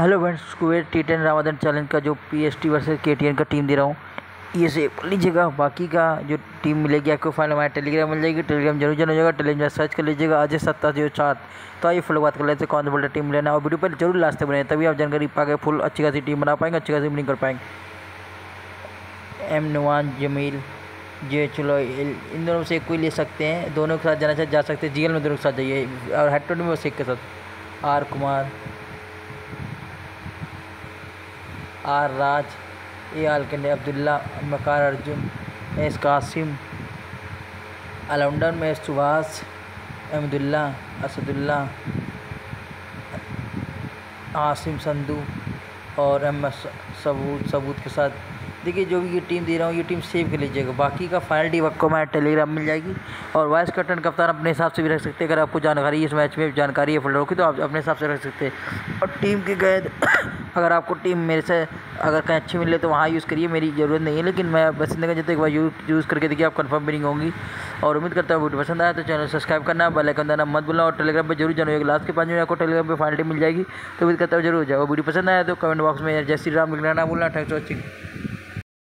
Hello friends, Kuwait T10 Ramadan challenge का जो PST versus KTN का टीम दे रहा हूँ, ये सेफ वाली जगह। बाकी का जो टीम मिलेगी आपको फाइनल हमारे टेलीग्राम मिल जाएगी। टेलीग्राम जरूर जाएगा, टेलीग्राम सर्च कर लीजिएगा अजय 704। तो आइए फुल बात कर लेते हैं कौन सा बोलते टीम लेना है, और वीडियो पर जरूर लास्ट तक बने, तभी आप जानकारी पाएंगे। फुल अच्छी खासी टीम बना पाएंगे, अच्छी खासी विनिंग कर पाएंगे। M9 जमील जे चलो इन दोनों से कोई ले सकते हैं, दोनों के साथ जाना चाहे जा सकते हैं। GL में दोनों के साथ जाइए और हेड टू हेड में शेख के साथ। R Kumar, R Raj, A Al कंडे, अब्दुल्ला मकार, अर्जुन एस कासिम, अलउंडर में सुभाष, अहमदुल्ला, असदुल्ला, आसिम संधू और सबूत के साथ। देखिए जो भी ये टीम दे रहा हूँ, ये टीम सेव कर लीजिएगा। बाकी का फाइनल टीम आपको हमारे टेलीग्राम मिल जाएगी, और वाइस कैप्टन कप्तान अपने हिसाब से भी रख सकते हैं। अगर आपको जानकारी इस मैच में जानकारी है फुलरों की, तो आप अपने हिसाब से रख सकते हैं। और टीम के गैद अगर आपको टीम मेरे से अगर कहीं अच्छी मिले तो वहाँ यूज़ करिए, मेरी ज़रूरत नहीं है। लेकिन मैं पसंद नहीं करता, एक बार यूज़ करके देखिए, आप कन्फर्म भी नहीं होंगी। और उम्मीद करता हूँ वीडियो पसंद आया तो चैनल सब्सक्राइब करना, बेल आइकन दबाना मत भूलना, और टेलीग्राम पर जरूर जाना। लास्ट के 5 मिनट आपको टेलीग्राम पर फाइनल टीम मिल जाएगी, तो उम्मीद करता हूँ जरूर हो जाएगा। वीडियो पसंद आया तो कमेंट बॉक्स में जय श्री राम लिखना ना भूलना। Thanks for watching.